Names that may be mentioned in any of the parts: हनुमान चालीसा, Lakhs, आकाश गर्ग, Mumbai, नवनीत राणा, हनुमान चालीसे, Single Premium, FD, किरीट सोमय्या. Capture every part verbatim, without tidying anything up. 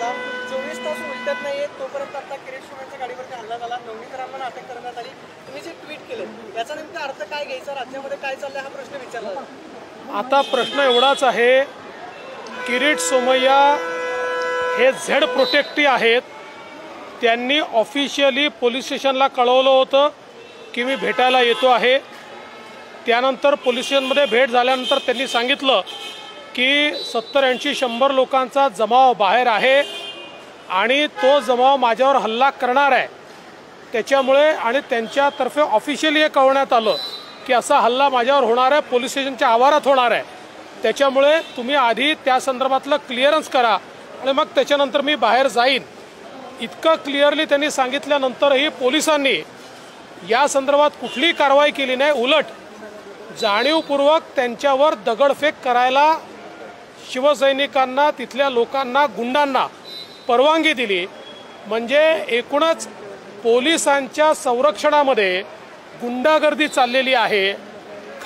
झाला, चोवीस तास उलटत नाहीये तोपर्यंत आता किरीट सोमय्याच्या गाडीवरती हल्ला झाला, नवनीत राणांना अटक करण्यात आली। तुम्ही जे ट्विट केलं याचा नेमका अर्थ काय घ्यायचा, राज्यामध्ये काय चाललंय हा प्रश्न विचारला। आता प्रश्न एवढाच आहे, किरीट सोमय्या हे झेड प्रोटेक्टी आहेत, त्यांनी ऑफिशियली पोलीस स्टेशनला कळवलं होतं की मी भेटायला येतो आहे। त्यानंतर पोलीस स्टेशनमध्ये भेट झाल्यानंतर त्यांनी सांगितलं की सत्तर ऐंशी शंभर लोकांचा जमाव बाहेर आहे आणि तो जमाव माझ्यावर हल्ला करणार आहे, त्याच्यामुळे आणि त्यांच्यातर्फे ऑफिशियली हे कळवण्यात आलं की असा हल्ला माझ्यावर होणार आहे, पोलीस स्टेशनच्या आवारात होणार आहे, त्याच्यामुळे तुम्ही आधी त्या संदर्भातलं क्लिअरन्स करा आणि मग त्याच्यानंतर मी बाहेर जाईन। इतकं क्लिअरली त्यांनी सांगितल्यानंतरही पोलिसांनी या संदर्भात कुठलीही कारवाई केली नाही, उलट जाणीवपूर्वक त्यांच्यावर दगडफेक करायला शिवसैनिकांना, तिथल्या लोकांना, गुंडांना परवानगी दिली। म्हणजे एकूणच पोलिसांच्या संरक्षणामध्ये गुंडागर्दी चाललेली आहे।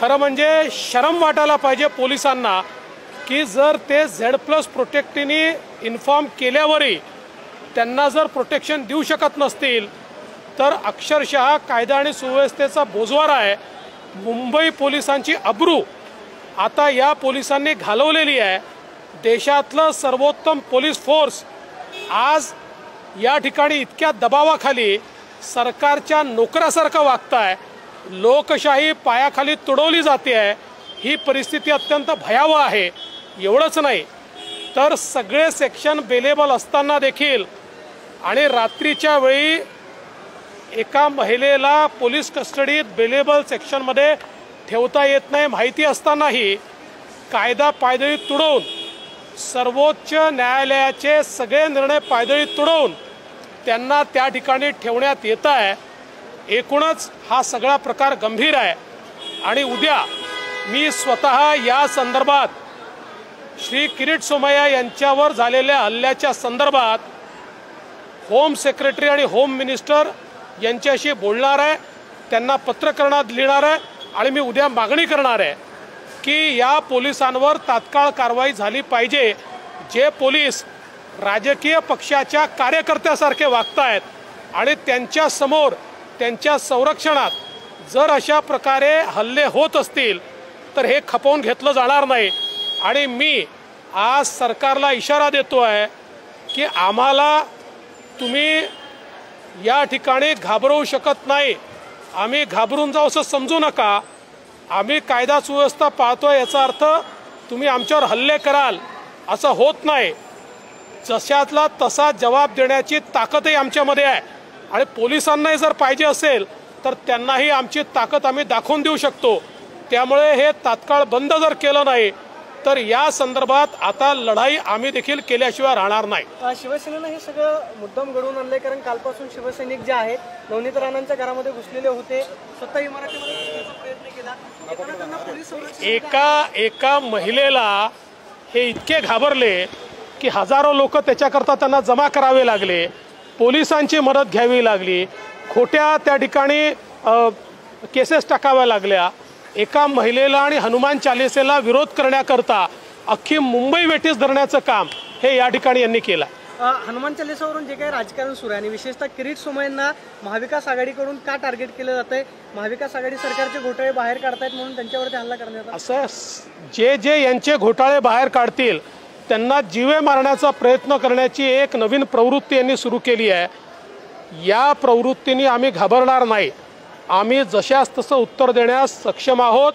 खरं म्हणजे शरम वाटायला पाहिजे पोलिसांना की जर ते झेड प्लस प्रोटेक्टीने इन्फॉर्म केल्यावरही त्यांना जर प्रोटेक्शन देऊ शकत नसतील तर अक्षरशः कायदा आणि सुव्यवस्थेचा बोजवारा आहे मुंबई पोलिसांची अब्रू। आता या पोलिसांनी घालवलेली आहे, देशातलं सर्वोत्तम पोलीस फोर्स आज या ठिकाणी इतक्या दबावाखाली सरकारच्या नोकरासारखं वागत आहे, लोकशाही पायाखाली तुडवली जाते आहे। ही परिस्थिती अत्यंत भयावह आहे। एवढंच नाही तर सगळे सेक्शन अवेलेबल असताना देखील आणि रात्रीच्या वेळी एका महिलेला पोलीस कस्टडीत बेलेबल सेक्शनमध्ये ठेवता येत नाही माहिती असतानाही कायदा पायदळी तुडवून, सर्वोच्च न्यायालयाचे सगळे निर्णय पायदळी तुडवून त्यांना त्या ठिकाणी ठेवण्यात येत आहे। एकूणच हा सगळा प्रकार गंभीर आहे आणि उद्या मी स्वतः या संदर्भात श्री किरीट सोमय्या यांच्यावर झालेल्या हल्ल्याच्या संदर्भात होम सेक्रेटरी आणि होम मिनिस्टर यांच्याशी बोलणार आहे, त्यांना पत्रकारात लिहिणार आहे आणि मी उद्या मागणी करणार आहे की या पोलिसांवर तात्काळ कारवाई झाली पाहिजे। जे पोलीस राजकीय पक्षाच्या कार्यकर्त्यासारखे वागत आहेत आणि त्यांच्यासमोर त्यांच्या संरक्षणात जर अशा प्रकारे हल्ले होत असतील तर हे खपवून घेतलं जाणार नाही। आणि मी आज सरकारला इशारा देतो आहे की आम्हाला तुम्ही या ठिकाणी घाबरवू शकत नाही, आम्ही घाबरून जाऊ असं समजू नका। आम्ही कायदा सुव्यवस्था पाळतोय याचा अर्थ तुम्ही आमच्यावर हल्ले कराल असं होत नाही। जशातला तसा जवाब देण्याची ताकदही आमच्यामध्ये आहे आणि पोलिसांनाही जर पाहिजे असेल तर त्यांनाही आमची ताकद आम्ही दाखवून देऊ शकतो। त्यामुळे हे तात्काळ बंद जर केलं नाही तर या संदर्भात आता लढाई आम्ही देखील केल्याशिवाय राहणार नाही। शिवसेनेनं हे सगळं मुद्दाम घडवून आणले, कारण कालपासून शिवसैनिक जे आहेत नवनीत राणांच्या घरामध्ये घुसलेले होते, स्वतः इमारतीमध्ये घुसण्याचा प्रयत्न केला। एका एका महिलेला हे इतके घाबरले की हजारो लोक त्याच्याकरता त्यांना जमा करावे लागले, पोलिसांची मदत घ्यावी लागली, खोट्या त्या ठिकाणी केसेस टाकाव्या लागल्या। एका महिलेला आणि हनुमान चालीसेला विरोध करण्याकरता अख्खी मुंबई वेठीस धरण्याचं काम हे या ठिकाणी यांनी केलं। हनुमान चालीसेवरून जे काही राजकारण सुरू आहे आणि विशेषतः किरीट सोमय्यांना महाविकास आघाडीकडून का टार्गेट केलं जातं आहे, महाविकास आघाडी सरकारचे घोटाळे बाहेर काढतायत म्हणून त्यांच्यावरती हल्ला करण्यात आला, असं जे जे यांचे घोटाळे बाहेर काढतील त्यांना जीवे मारण्याचा प्रयत्न करण्याची एक नवीन प्रवृत्ती यांनी सुरू केली आहे। या प्रवृत्तीने आम्ही घाबरणार नाही, आम्ही जशास तसं उत्तर देण्यास सक्षम आहोत।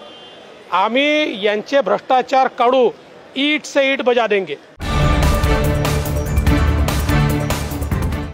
आम्ही यांचे भ्रष्टाचार काढू, ईट से ईट बजा देंगे।